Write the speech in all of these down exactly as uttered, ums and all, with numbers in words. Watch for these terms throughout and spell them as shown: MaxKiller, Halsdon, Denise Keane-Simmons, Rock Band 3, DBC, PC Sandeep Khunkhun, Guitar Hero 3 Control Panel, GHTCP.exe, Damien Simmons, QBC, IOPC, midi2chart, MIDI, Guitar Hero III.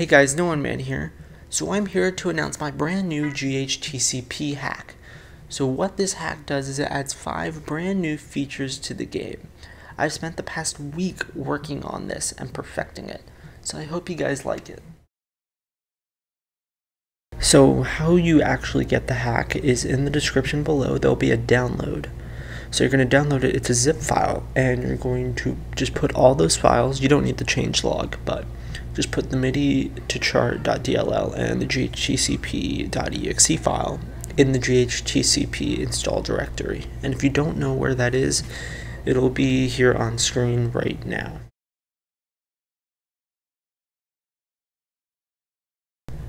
Hey guys, No one man here. So I'm here to announce my brand new G H T C P hack. So what this hack does is it adds five brand new features to the game. I've spent the past week working on this and perfecting it, so I hope you guys like it. So how you actually get the hack is in the description below. There'll be a download. So you're going to download it, it's a zip file, and you're going to just put all those files. You don't need the changelog, but just put the M I D I to chart.dll and the G H T C P dot E X E file in the G H T C P install directory. And if you don't know where that is, it'll be here on screen right now.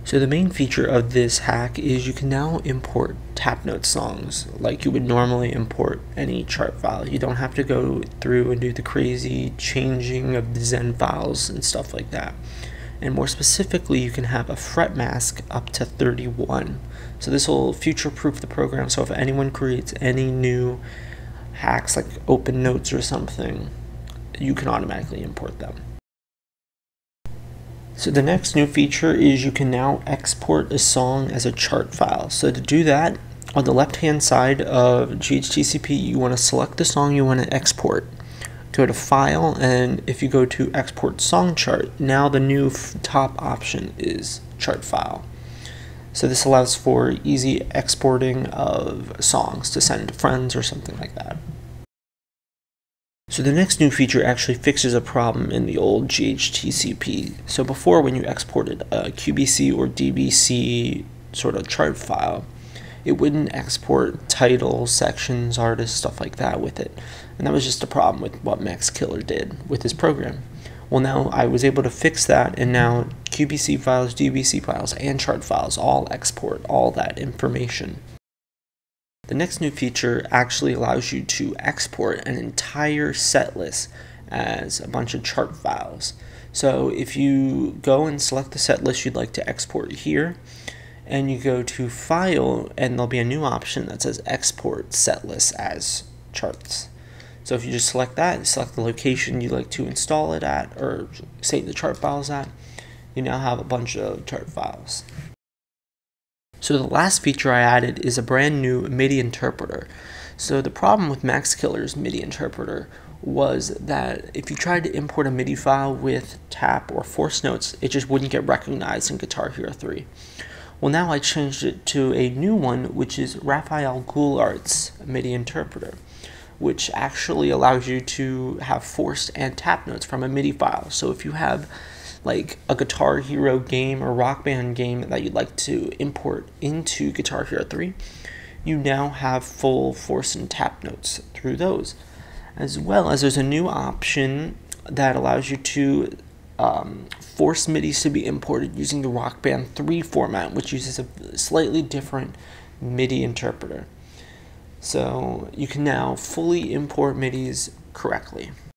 So the main feature of this hack is you can now import tap note songs like you would normally import any chart file. You don't have to go through and do the crazy changing of the Zen files and stuff like that. And more specifically, you can have a fret mask up to thirty-one. So this will future-proof the program, so if anyone creates any new hacks like open notes or something, you can automatically import them. So the next new feature is you can now export a song as a chart file. So to do that, on the left hand side of G H T C P, you want to select the song you want to export. Go to File, and if you go to Export Song Chart, now the new top option is Chart File. So this allows for easy exporting of songs to send to friends or something like that. So the next new feature actually fixes a problem in the old G H T C P. So before, when you exported a Q B C or D B C sort of chart file, it wouldn't export titles, sections, artists, stuff like that with it. And that was just a problem with what MaxKiller did with his program. Well, now I was able to fix that, and now Q B C files, D B C files, and chart files all export all that information. The next new feature actually allows you to export an entire set list as a bunch of chart files. So if you go and select the set list you'd like to export here, and you go to File, and there'll be a new option that says Export Set List as Charts. So if you just select that, select the location you'd like to install it at, or save the chart files at, you now have a bunch of chart files. So the last feature I added is a brand new M I D I interpreter. So the problem with MaxKiller's M I D I interpreter was that if you tried to import a M I D I file with tap or force notes, it just wouldn't get recognized in Guitar Hero three. Well, now I changed it to a new one, which is Raphael Goulart's M I D I interpreter, which actually allows you to have forced and tap notes from a M I D I file. So if you have like a Guitar Hero game or Rock Band game that you'd like to import into Guitar Hero three, you now have full force and tap notes through those. As well as there's a new option that allows you to um, force M I D Is to be imported using the Rock Band three format, which uses a slightly different M I D I interpreter. So you can now fully import M I D Is correctly.